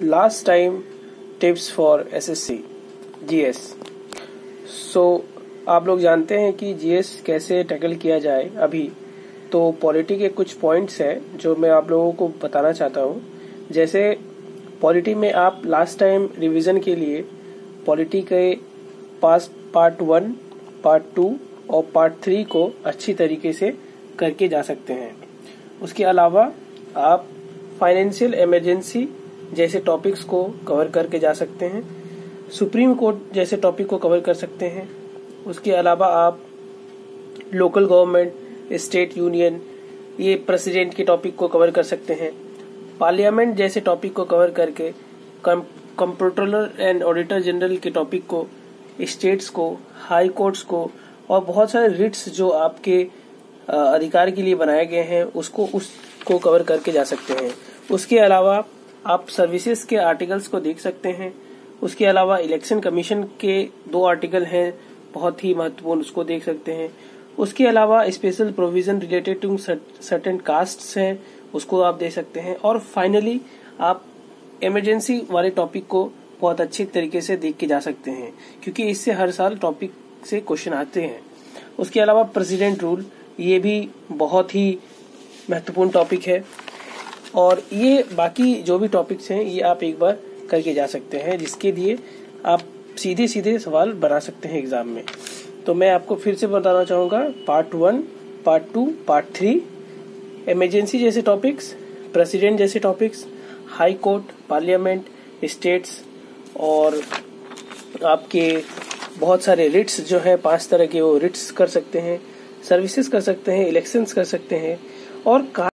last time tips for SSC GS। So आप लोग जानते हैं कि GS कैसे टैकल किया जाए अभी, तो पॉलिटी के कुछ पॉइंट्स हैं जो मैं आप लोगों को बताना चाहता हूँ। जैसे पॉलिटी में आप लास्ट टाइम रिवीजन के लिए पॉलिटी के पास पार्ट 1, पार्ट 2 और पार्ट 3 को अच्छी तरीके से करके जा सकते हैं। उसके अलावा आप फाइनेंशियल इमरजेंसी जैसे टॉपिक्स को कवर करके जा सकते हैं, सुप्रीम कोर्ट जैसे टॉपिक को कवर कर सकते हैं। उसके अलावा आप लोकल गवर्नमेंट, स्टेट यूनियन, ये प्रेसिडेंट के टॉपिक को कवर कर सकते हैं। पार्लियामेंट जैसे टॉपिक को कवर करके कंप्ट्रोलर एंड ऑडिटर जनरल के टॉपिक को, स्टेट्स को, हाई कोर्ट्स को और बहुत सारे रिट्स जो आपके अधिकार के लिए बनाए गए हैं उसको कवर करके जा सकते हैं। उसके अलावा आप सर्विसेज के आर्टिकल्स को देख सकते हैं। उसके अलावा इलेक्शन कमीशन के 2 आर्टिकल हैं बहुत ही महत्वपूर्ण, उसको देख सकते हैं। उसके अलावा special provision related to certain castes हैं, उसको आप देख सकते हैं। और फाइनली आप इमरजेंसी वाले टॉपिक को बहुत अच्छे तरीके से देख के जा सकते हैं, क्योंकि इससे हर साल टॉपिक से क्वेश्चन आते हैं। उसके अलावा प्रेसिडेंट रूल, ये भी बहुत ही महत्वपूर्ण टॉपिक है। और ये बाकी जो भी टॉपिक्स हैं ये आप एक बार करके जा सकते हैं, जिसके लिए आप सीधे सीधे सवाल बना सकते हैं एग्जाम में। तो मैं आपको फिर से बताना चाहूँगा, पार्ट 1, पार्ट 2, पार्ट 3, इमरजेंसी जैसे टॉपिक्स, प्रेसिडेंट जैसे topics, high court, parliament, states और आपके बहुत सारे रिट्स जो है 5 तरह के, वो रिट्स कर सकते हैं, सर्विसेज कर सकते हैं, इलेक्शंस कर सकते हैं और